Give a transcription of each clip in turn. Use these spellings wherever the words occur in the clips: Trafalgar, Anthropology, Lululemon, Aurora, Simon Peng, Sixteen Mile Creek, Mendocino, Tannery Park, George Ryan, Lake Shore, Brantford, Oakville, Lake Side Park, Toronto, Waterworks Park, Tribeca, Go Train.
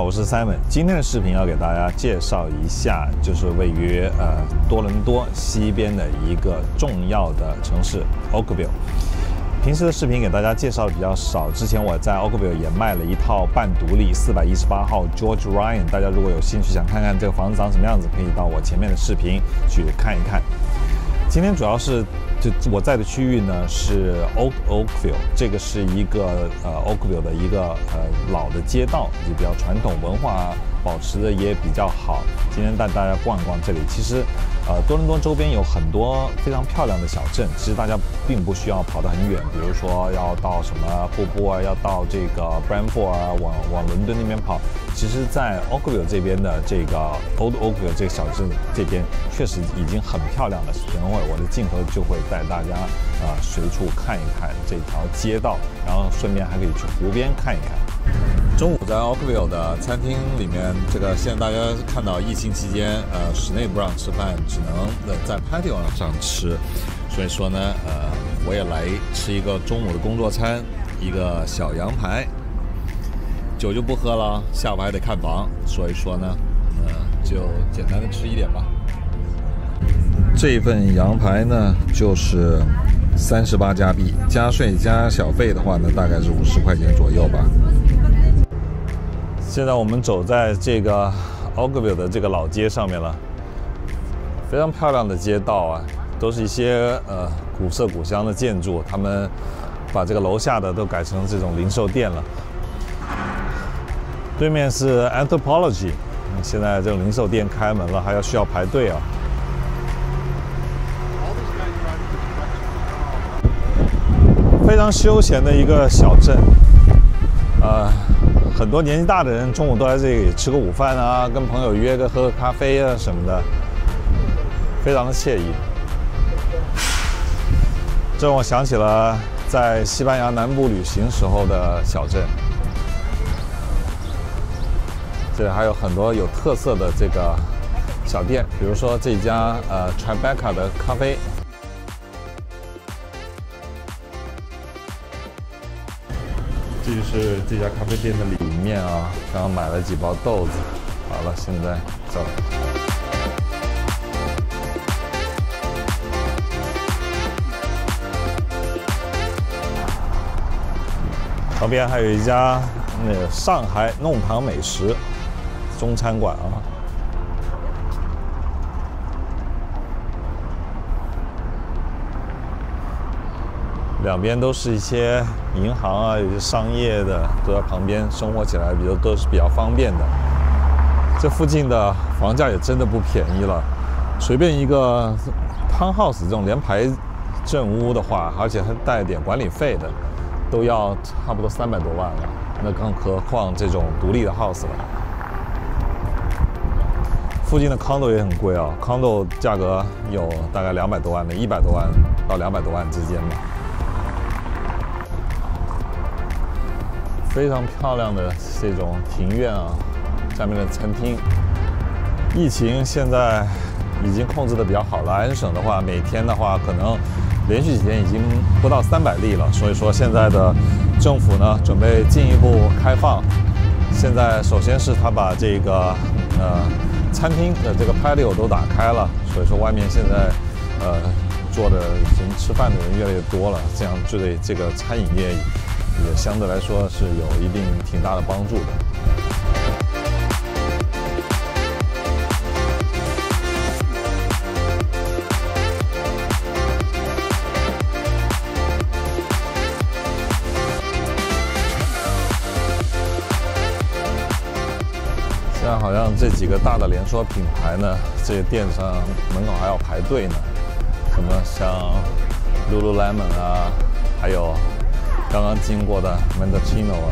好，我是 Simon。今天的视频要给大家介绍一下，就是位于多伦多西边的一个重要的城市 Oakville。平时的视频给大家介绍的比较少，之前我在 Oakville 也卖了一套半独立418号 George Ryan。大家如果有兴趣想看看这个房子长什么样子，可以到我前面的视频去看一看。今天主要是。 就我在的区域呢是 Oakville， 这个是一个Oakville 的一个老的街道，就比较传统，文化保持的也比较好。今天带大家逛逛这里，其实多伦多周边有很多非常漂亮的小镇，其实大家并不需要跑得很远，比如说要到什么瀑布啊，要到这个 Brantford 啊，往伦敦那边跑。其实，在 Oakville 这边的这个 Old Oakville 这个小镇这边确实已经很漂亮了，等会我的镜头就会。 带大家随处看一看这条街道，然后顺便还可以去湖边看一看。中午在 Oakville 的餐厅里面，这个现在大家看到疫情期间，室内不让吃饭，只能在 patio 上吃。所以说呢，我也来吃一个中午的工作餐，一个小羊排。酒就不喝了，下午还得看房，所以说呢，就简单的吃一点吧。 这份羊排呢，就是38加币，加税加小费的话呢，大概是50块钱左右吧。现在我们走在这个 Oakville 的这个老街上面了，非常漂亮的街道啊，都是一些古色古香的建筑，他们把这个楼下的都改成这种零售店了。对面是 Anthropology， 现在这种零售店开门了，还要需要排队啊。 非常休闲的一个小镇，很多年纪大的人中午都在这里吃个午饭啊，跟朋友约个喝个咖啡啊什么的，非常的惬意。这让我想起了在西班牙南部旅行时候的小镇，这里还有很多有特色的这个小店，比如说这家Tribeca 的咖啡。 这就是这家咖啡店的里面啊，刚刚买了几包豆子，好了，现在走。旁边还有一家那个上海弄堂美食中餐馆啊，两边都是一些。 银行啊，有些商业的都在旁边，生活起来都是比较方便的。这附近的房价也真的不便宜了，随便一个 townhouse 这种连排正屋的话，而且还带点管理费的，都要差不多300多万了，那更何况这种独立的 house 了。附近的 condo 也很贵啊 ，condo 价格有大概200多万的，100多万到200多万之间吧。 非常漂亮的这种庭院啊，下面的餐厅。疫情现在已经控制的比较好了，安省的话，每天的话可能连续几天已经不到300例了。所以说现在的政府呢，准备进一步开放。现在首先是他把这个餐厅的这个 patio 都打开了，所以说外面现在坐的人吃饭的人越来越多了，这样就对这个餐饮业。 也相对来说是有一定挺大的帮助的。现在好像这几个大的连锁品牌呢，这些店上门口还要排队呢，什么像 Lululemon 啊，还有。 刚刚经过的 Mendocino 啊，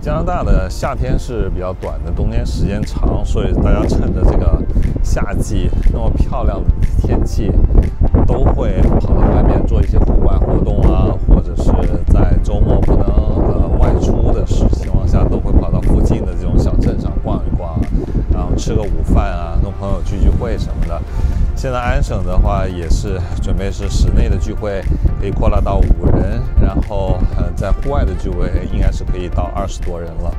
加拿大的夏天是比较短的，冬天时间长，所以大家趁着这个夏季那么漂亮的天气，都会跑到外面做一些户外活动啊，或者是在周末不能外出的情况下，都会跑到附近的这种小镇上逛一逛，然后吃个午饭啊，跟朋友聚聚会。会什么的。现在安省的话也是准备是室内的聚会可以扩大到5人，然后在户外的聚会应该是可以到20多人了。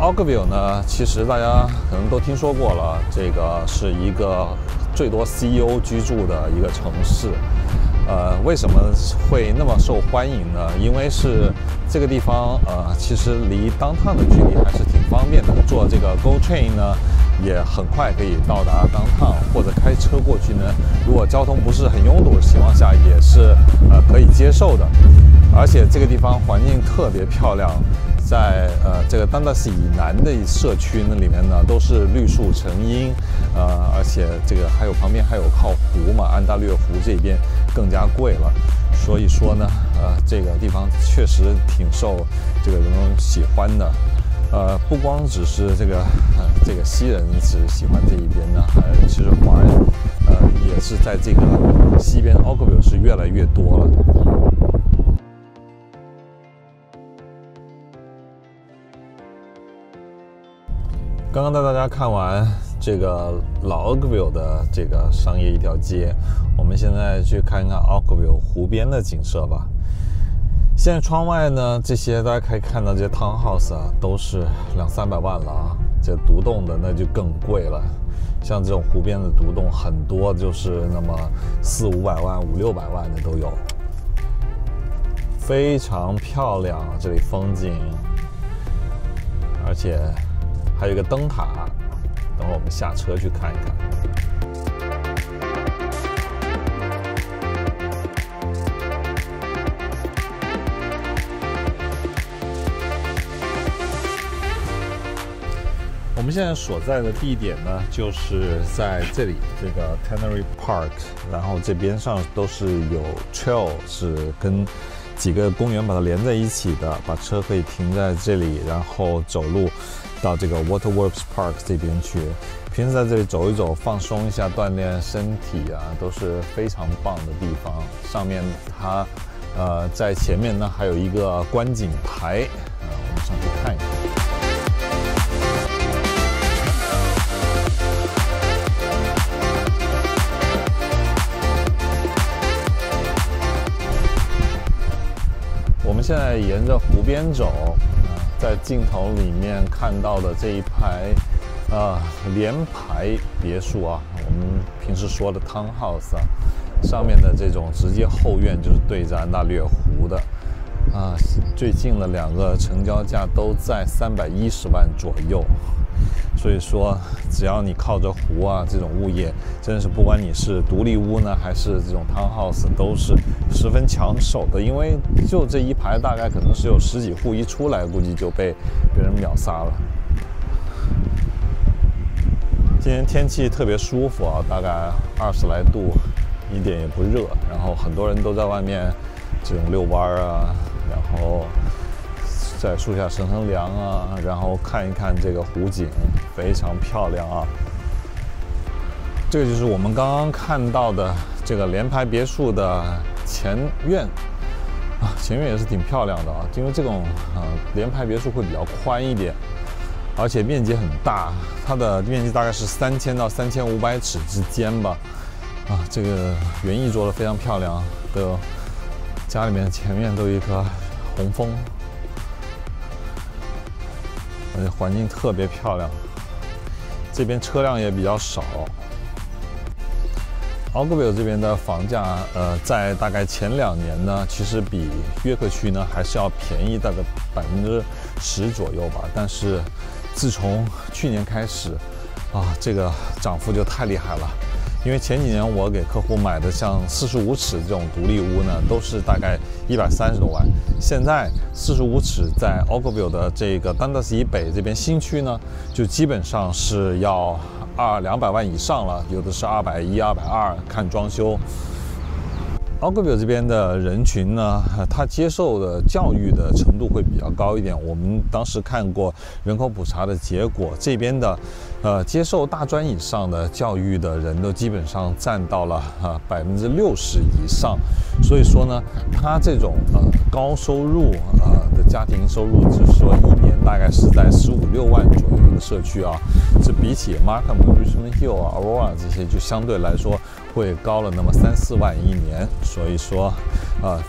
Oakville 呢，其实大家可能都听说过了，这个是一个最多 CEO 居住的一个城市。为什么会那么受欢迎呢？因为是这个地方，其实离downtown的距离还是挺方便的。坐这个 Go Train 呢，也很快可以到达downtown，或者开车过去呢，如果交通不是很拥堵的情况下，也是可以接受的。而且这个地方环境特别漂亮，在这个丹德斯以南的社区那里面呢，都是绿树成荫，而且这个还有旁边还有靠湖嘛，安大略湖这边更加贵了，所以说呢，这个地方确实挺受这个人们喜欢的，不光只是这个西人只喜欢这一边呢，其实华人也是在这个西边 Oakville 是越来越多了。 刚刚带大家看完这个老 Oakville 的这个商业一条街，我们现在去看看 Oakville 湖边的景色吧。现在窗外呢，这些大家可以看到这些 townhouse 啊，都是200-300万了啊，这独栋的那就更贵了。像这种湖边的独栋，很多就是那么400-500万、500-600万的都有，非常漂亮这里风景，而且。 还有一个灯塔，等会我们下车去看一看。我们现在所在的地点呢，就是在这里这个 Tannery Park， 然后这边上都是有 trail， 是跟。 几个公园把它连在一起的，把车可以停在这里，然后走路到这个 Waterworks Park 这边去。平时在这里走一走，放松一下，锻炼身体啊，都是非常棒的地方。上面它在前面呢还有一个观景台，我们上去看一看。 现在沿着湖边走，在镜头里面看到的这一排，联排别墅啊，我们平时说的 townhouse 啊，上面的这种直接后院就是对着安大略湖的，啊，最近的2个成交价都在310万左右，所以说只要你靠着湖啊，这种物业真的是不管你是独立屋呢，还是这种 townhouse 都是。 十分抢手的，因为就这一排大概可能是有10几户，一出来估计就被别人秒杀了。今天天气特别舒服啊，大概20来度，一点也不热。然后很多人都在外面这种遛弯啊，然后在树下乘乘凉啊，然后看一看这个湖景，非常漂亮啊。这个就是我们刚刚看到的这个联排别墅的。 前院啊，前院也是挺漂亮的啊，因为这种联排别墅会比较宽一点，而且面积很大，它的面积大概是3000到3500尺之间吧。啊，这个园艺做得非常漂亮，的家里面前面都有一棵红枫，而且环境特别漂亮，这边车辆也比较少。 Oakville 这边的房价，在大概前2年呢，其实比约克区呢还是要便宜大概10%左右吧。但是自从去年开始，啊，这个涨幅就太厉害了。因为前几年我给客户买的像45尺这种独立屋呢，都是大概130多万。现在45尺在 Oakville 的这个丹德斯以北这边新区呢，就基本上是要。 200-200万以上了，有的是210、220，看装修。Oakville 这边的人群呢，他接受的教育的程度会比较高一点。我们当时看过人口普查的结果，这边的接受大专以上的教育的人都基本上占到了60%以上，所以说呢，他这种高收入的家庭收入，就是说一年大概是在15、16万左右的社区啊，这比起 Markham、Richmond Hill 啊、Aurora 这些就相对来说会高了那么3、4万一年，所以说，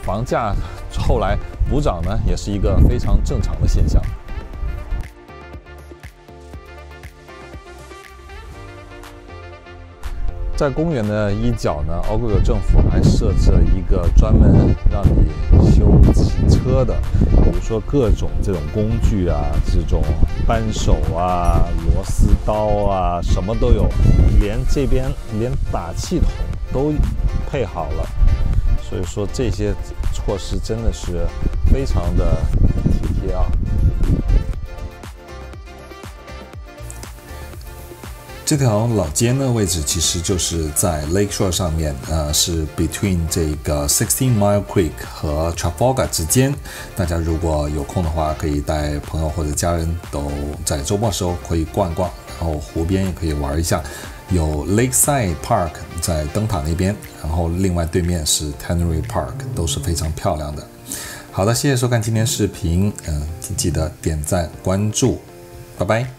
房价后来补涨呢，也是一个非常正常的现象。 在公园的一角呢，Oakville政府还设置了一个专门让你修骑车的，比如说各种这种工具啊，这种扳手啊、螺丝刀啊，什么都有，连打气筒都配好了。所以说这些措施真的是非常的体贴啊。 这条老街呢，位置其实就是在 Lake Shore 上面，是 between 这个 Sixteen Mile Creek 和 Trafalgar 之间。大家如果有空的话，可以带朋友或者家人都在周末的时候可以逛一逛，然后湖边也可以玩一下。有 Lake Side Park 在灯塔那边，然后另外对面是 Tannery Park， 都是非常漂亮的。好的，谢谢收看今天视频，记得点赞关注，拜拜。